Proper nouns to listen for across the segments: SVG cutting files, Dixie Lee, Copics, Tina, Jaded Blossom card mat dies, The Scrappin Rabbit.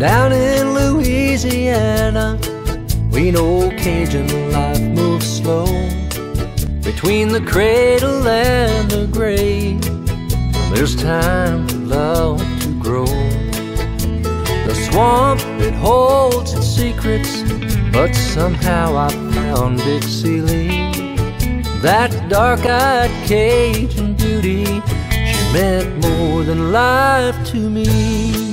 Down in Louisiana, we know Cajun life moves slow. Between the cradle and the grave, there's time for love to grow. The swamp, it holds its secrets, but somehow I found Dixie Lee. That dark-eyed Cajun beauty, she meant more than life to me.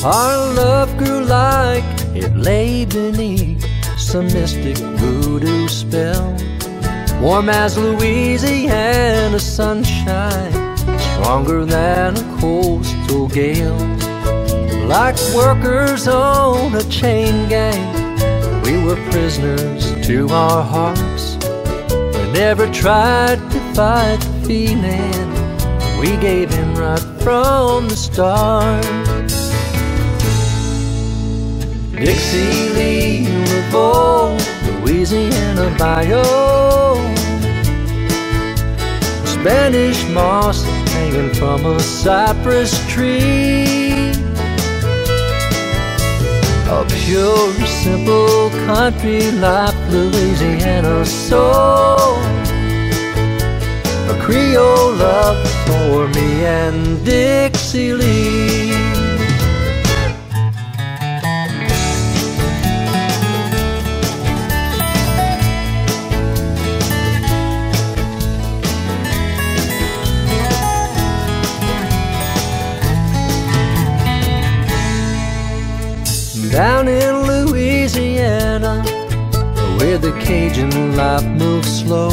Our love grew like it lay beneath some mystic voodoo spell, warm as Louisiana sunshine, stronger than a coastal gale. Like workers on a chain gang, we were prisoners to our hearts. We never tried to fight the feeling, we gave him right from the start. Dixie Lee of old, Louisiana bio, Spanish moss hanging from a cypress tree, a pure, simple country life, Louisiana soul, a Creole love for me and Dixie Lee. Down in Louisiana, where the Cajun life moves slow,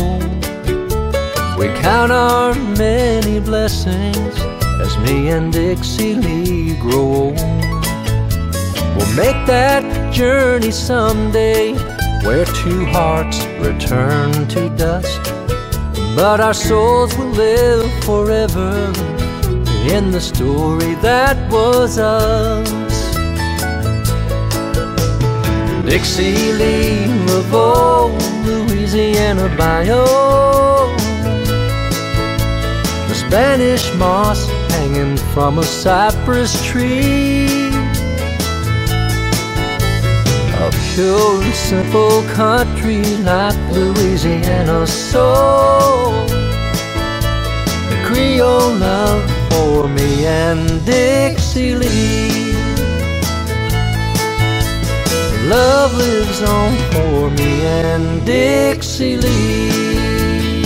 we count our many blessings as me and Dixie Lee grow. We'll make that journey someday, where two hearts return to dust, but our souls will live forever in the story that was us. Dixie Lee of old, Louisiana bio, the Spanish moss hanging from a cypress tree, a pure and simple country life, Louisiana soul, the Creole love for me and Dixie Lee. Love lives on for me and Dixie Lee.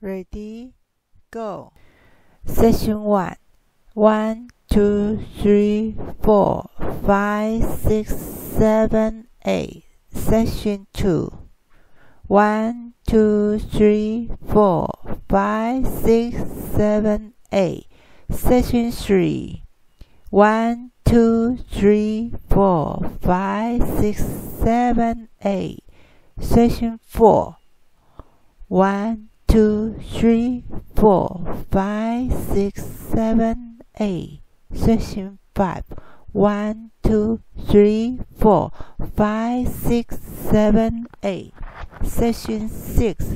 Ready, go. Section 1. 1, 2, 3, 4, 5, 6, 7, 8. Section 2. 1, 2, 3, 4, 5, 6, 7, 8. Section 3. 1, 2, 3, 4, 5, 6, 7, 8. Section 4. 1, 2, 3, 4, 5, 6, 7, 8. Section 5. 1, 2, 3, 4, 5, 6, 7, 8. Section 6.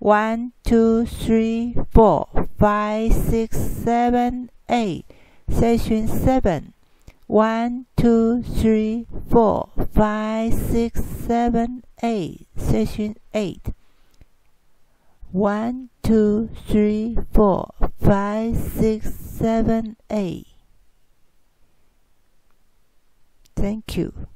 1, 2, 3, 4, 5, 6, 7, 8. Section 7. 1, 2, 3, 4, 5, 6, 7, 8. Section 8. 1, 2, 3, 4, 5, 6, 7, 8. Thank you.